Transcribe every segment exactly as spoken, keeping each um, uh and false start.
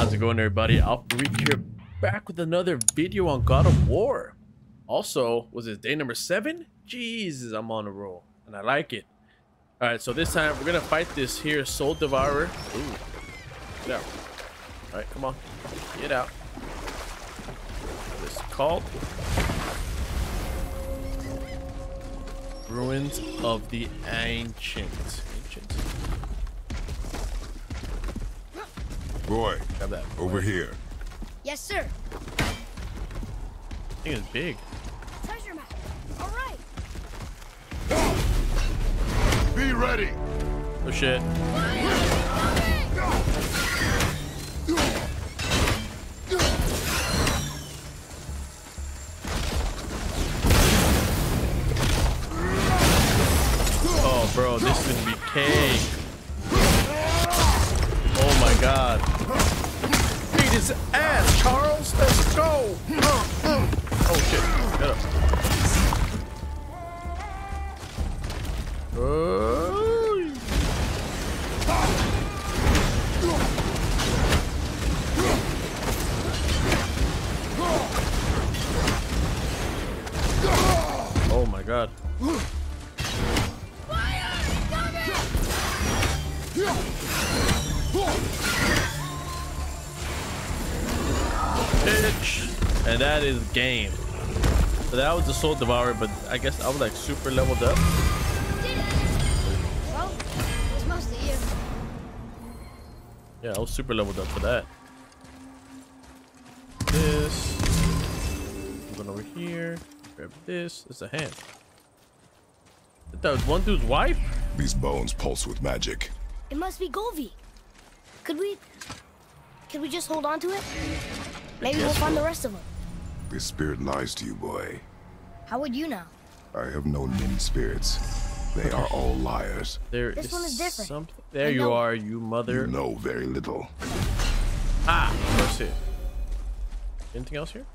How's it going, everybody? AlphaRique here, back with another video on God of War. Also, was it day number seven? Jesus, I'm on a roll, and I like it. All right, so this time we're gonna fight this here soul devourer. Ooh, yeah. All right, come on, get out. This cult, ruins of the ancients. Roy, have that over here. Yes, sir. I think it's big. Treasure map. All right. Go. Be ready. Oh shit. Oh, bro, this is gonna be cake. Oh my God. Beat his ass, Charles. Let's go. Oh shit. Get up. Oh, oh my God. Bitch. And that is game. So that was the soul devourer, but I guess I was like super leveled up. Well, it was mostly you. Yeah, I was super leveled up for that. This. I'm going over here. Grab this. It's a hand. That was one dude's wife. These bones pulse with magic. It must be Golvi. Could we? Could we just hold on to it? Maybe we'll find the rest of them. This spirit lies to you, boy. How would you know? I have known many spirits. They are all liars. There this is one is different. Something. There I you know. Are, you mother. You know very little. Ah, that's it. Anything else here?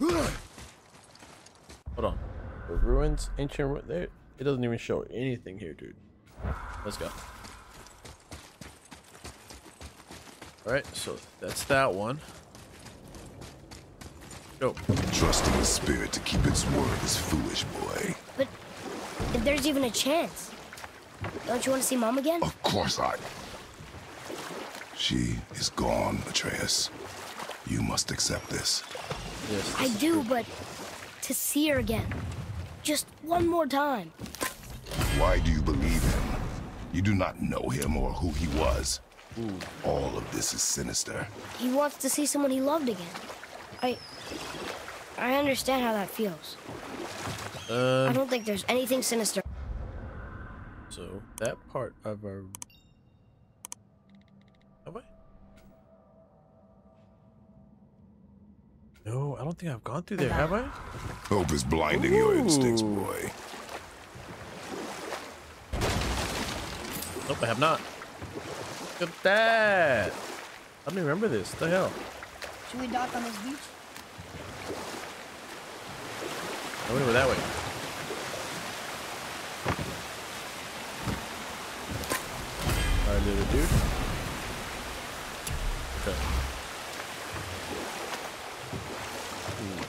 Hold on. The ruins, ancient ruins. There, it doesn't even show anything here, dude. Let's go. All right, so that's that one. Go. Trusting the spirit to keep its word is foolish, boy. But if there's even a chance, don't you want to see Mom again? Of course I. She is gone, Atreus. You must accept this. Yes, I do, but to see her again, just one more time. Why do you believe him? You do not know him or who he was. Ooh. All of this is sinister. He wants to see someone he loved again. I... I understand how that feels. Uh, I don't think there's anything sinister. So, that part of our... Have I? No, I don't think I've gone through there, have I? Hope is blinding Ooh. Your instincts, boy. Nope, I have not. Look at that! I don't remember this. What the hell? Should we dock on this beach? I went over that way. All right, little dude. Okay. Ooh.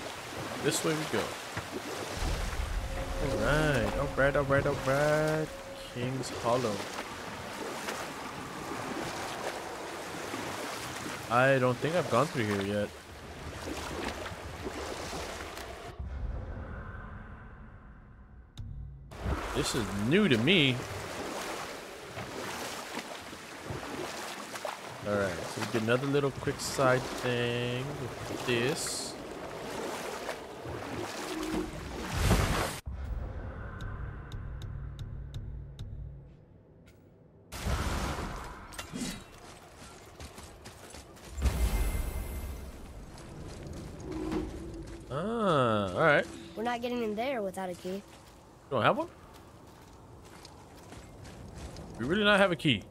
This way we go. All right, all right, all right, all right. King's Hollow. I don't think I've gone through here yet. This is new to me. Alright, so we did another little quick side thing with this. Getting in there without a key. You don't have one? We really not have a key.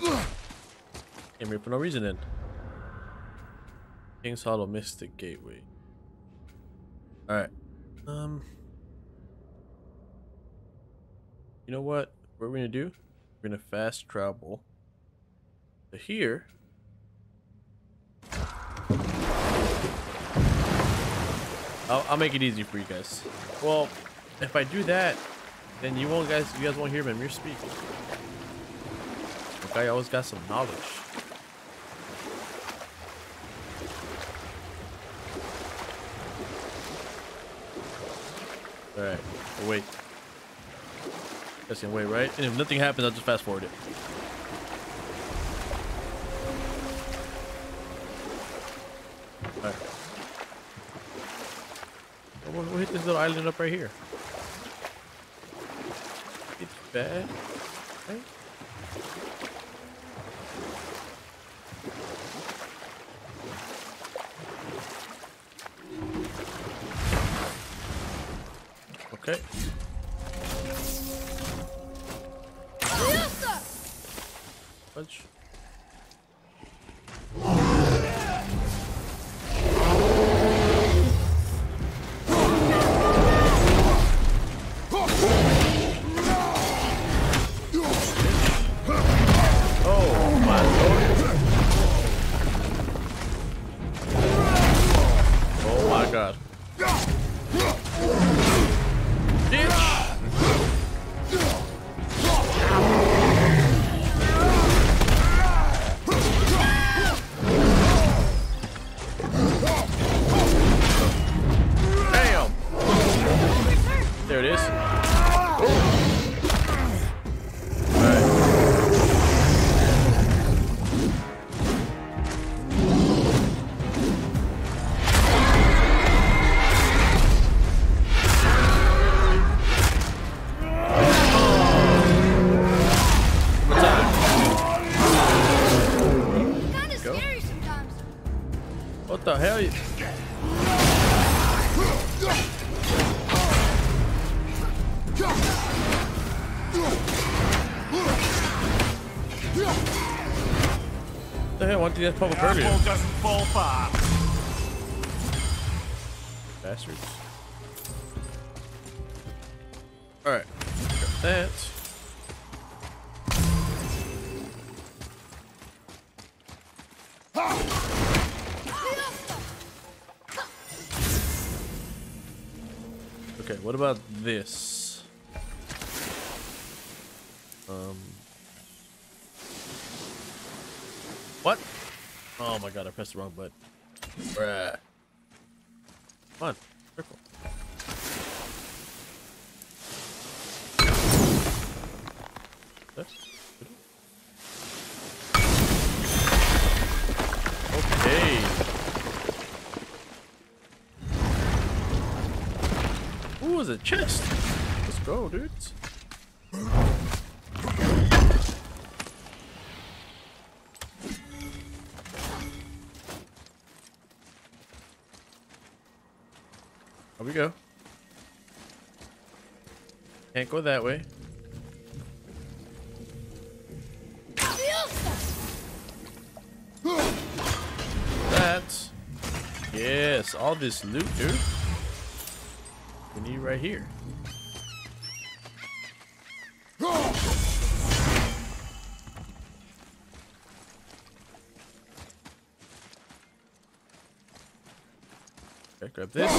Came here for no reason then. King's Hollow, Mystic Gateway. Alright. Um You know what? What we're gonna do? We're gonna fast travel to here. I'll, I'll make it easy for you guys. Well, if I do that, then you won't guys you guys won't hear Mimir speak. The guy always got some knowledge. Alright, we'll wait. That's gonna wait, right? And if nothing happens, I'll just fast forward it. Alright. We'll, we'll hit this little island up right here. It's bad. Right? Okay. Punch. What the hell? What the hell? Why did that pop up earlier? Apple doesn't fall far. Bastards. All right. Got that. Okay, what about this? Um. What? Oh my god, I pressed the wrong button. Bruh. Come on, circle. Okay. Ooh, it's a chest. Let's go, dudes. Here we go. Can't go that way. That's yes, all this loot, dude. We need right here. Okay, grab this.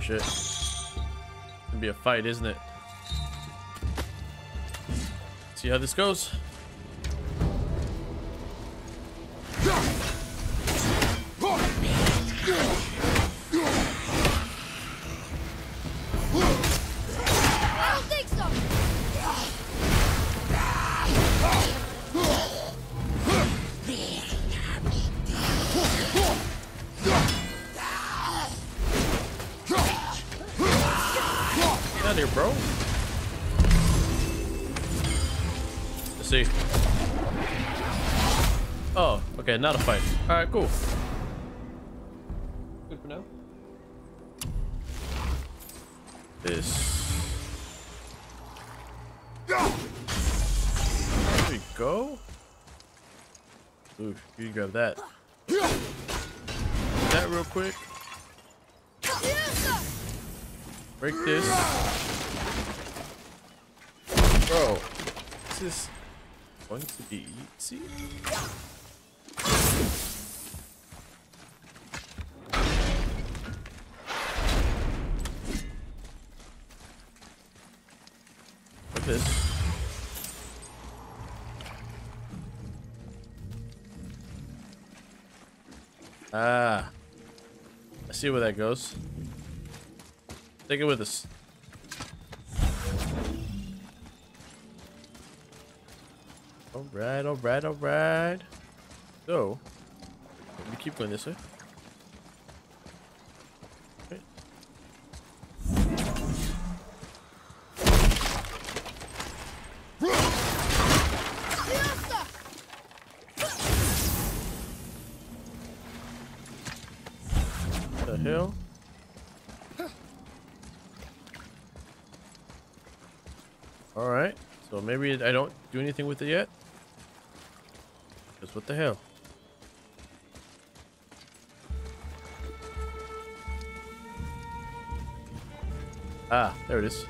Shit. Be a fight, isn't it? See how this goes. Here, bro. Let's see. Oh, okay, not a fight. All right, cool. Good for now. This. There we go. Ooh, you can grab that. That real quick. Break this. Bro, this is going to be easy. This. Ah, I see where that goes. Take it with us. All right, all right, all right. So, we keep going this way. Hill. All right, so maybe I don't do anything with it yet. Because what the hell? Ah, there it is.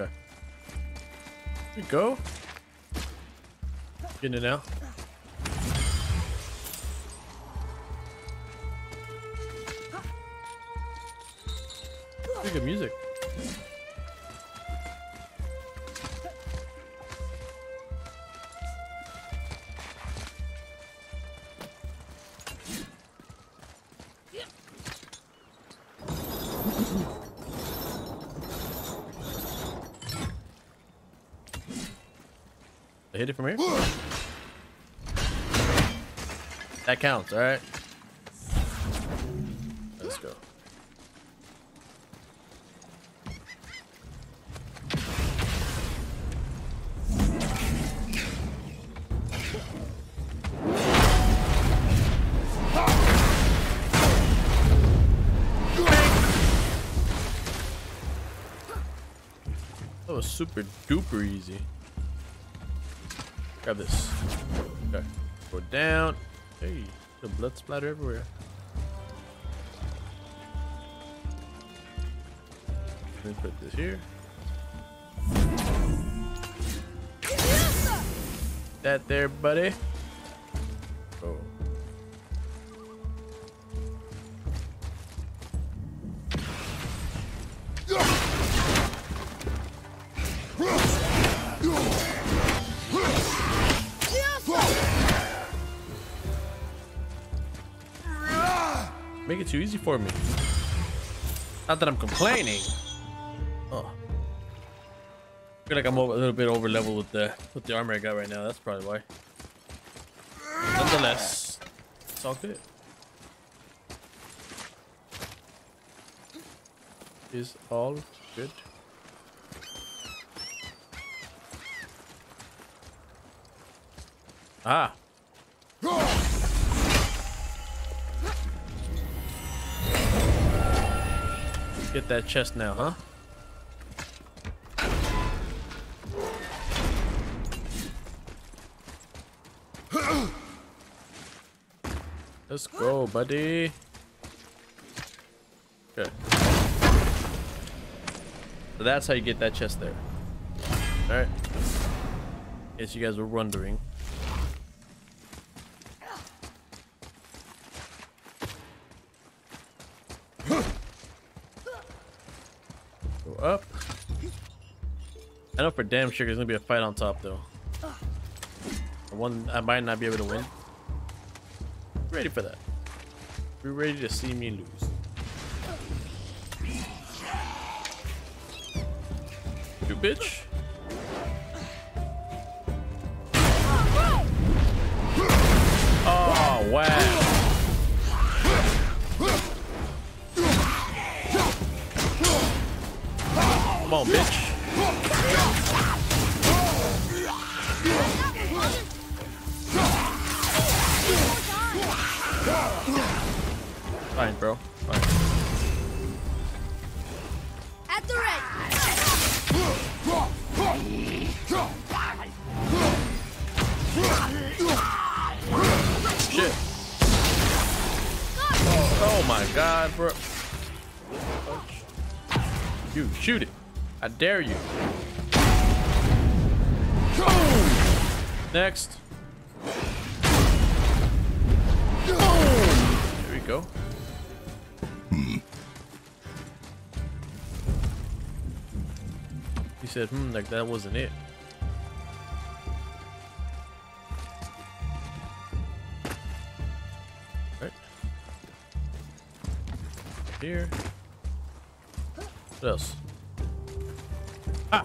Okay. There we go. Getting it out. Pretty good music. I hit it from here. That counts, all right? Let's go. That was super duper easy. Grab this. Okay, go down. Hey, the blood splatter everywhere. Let me put this here. That there, buddy. Oh. Make it too easy for me. Not that I'm complaining. Oh, I feel like I'm a little bit over level with the with the armor I got right now. That's probably why. Nonetheless, it's all good. Is all good. Ah. Get that chest now, huh? Let's go, buddy. Okay. So that's how you get that chest there. All right. In case you guys were wondering. Up. I know for damn sure there's gonna be a fight on top though. The one I might not be able to win. Ready for that. We're ready to see me lose. You bitch. Oh wow. Come on, bitch. Fine, bro. Fine. At the red. Shit. my God, bro. You shoot it. I dare you. Boom. Next. Boom. There we go. Hmm. He said, hmm, like that wasn't it. Here. What else? Ah.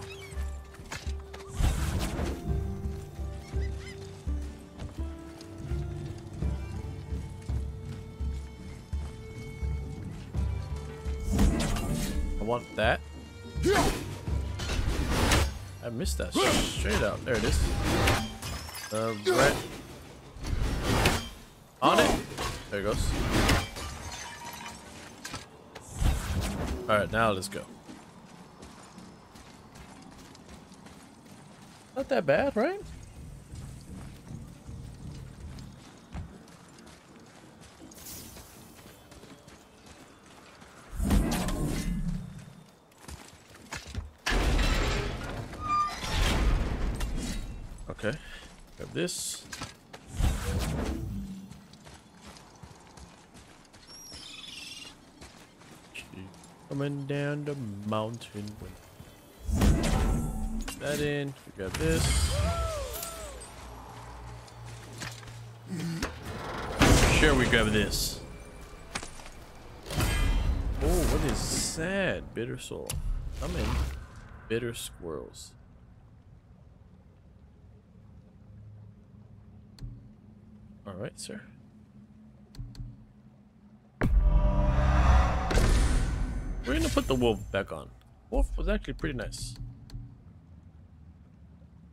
I want that. I missed that straight out. There it is. Uh, right. On it. There it goes. All right, now let's go. Not that bad, right? Okay, grab this. Coming down the mountain. Put that in. We got this. Sure, we grab this. Oh, what is sad? Bitter soul. I'm in. Bitter squirrels. All right, sir. We're gonna put the wolf back on. Wolf was actually pretty nice.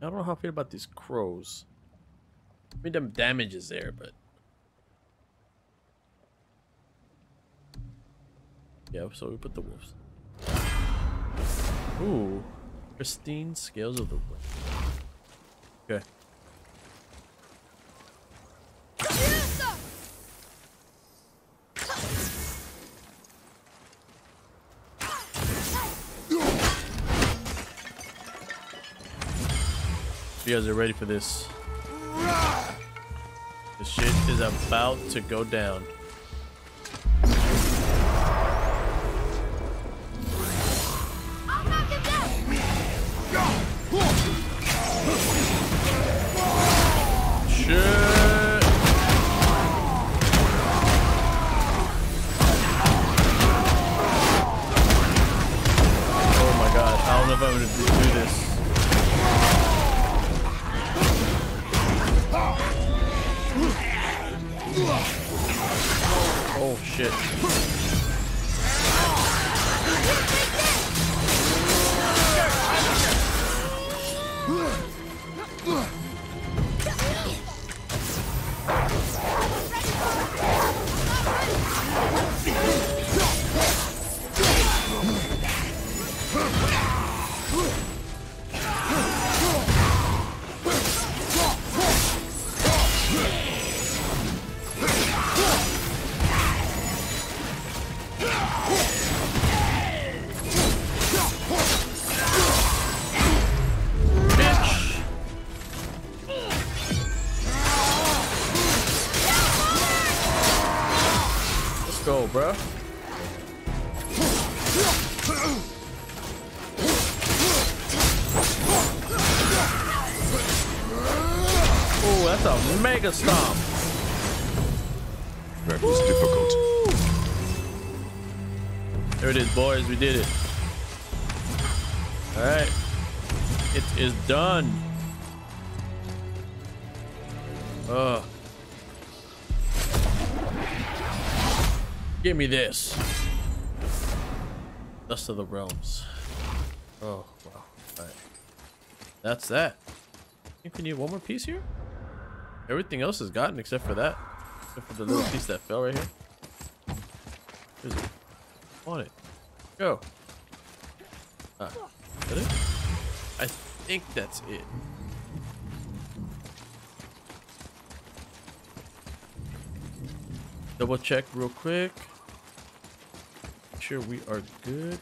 I don't know how I feel about these crows. I mean, them damage is there, but yeah. So we put the wolves. Ooh, pristine scales of the wolf. Okay. You guys are ready for this. The shit is about to go down. I'll knock it down. Shit. Oh my God! I don't know if I'm gonna do this. Oh shit. Bruh. Oh, that's a mega stomp. That was difficult. There it is, boys. We did it. All right. It is done. Ugh. Give me this. Dust of the Realms. Oh, wow. All right. That's that. I think we need one more piece here. Everything else is gotten except for that. Except for the little piece that fell right here. Where's it? On it. Go. Ah, is that it? I think that's it. Double check real quick. Make sure we are good.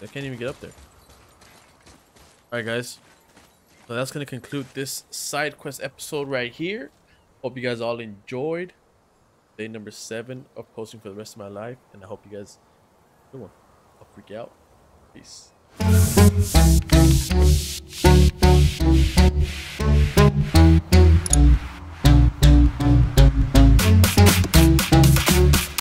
I can't even get up there. Alright, guys. So that's going to conclude this side quest episode right here. Hope you guys all enjoyed day number seven of posting for the rest of my life. And I hope you guys have a good one. I'll freak out. Peace.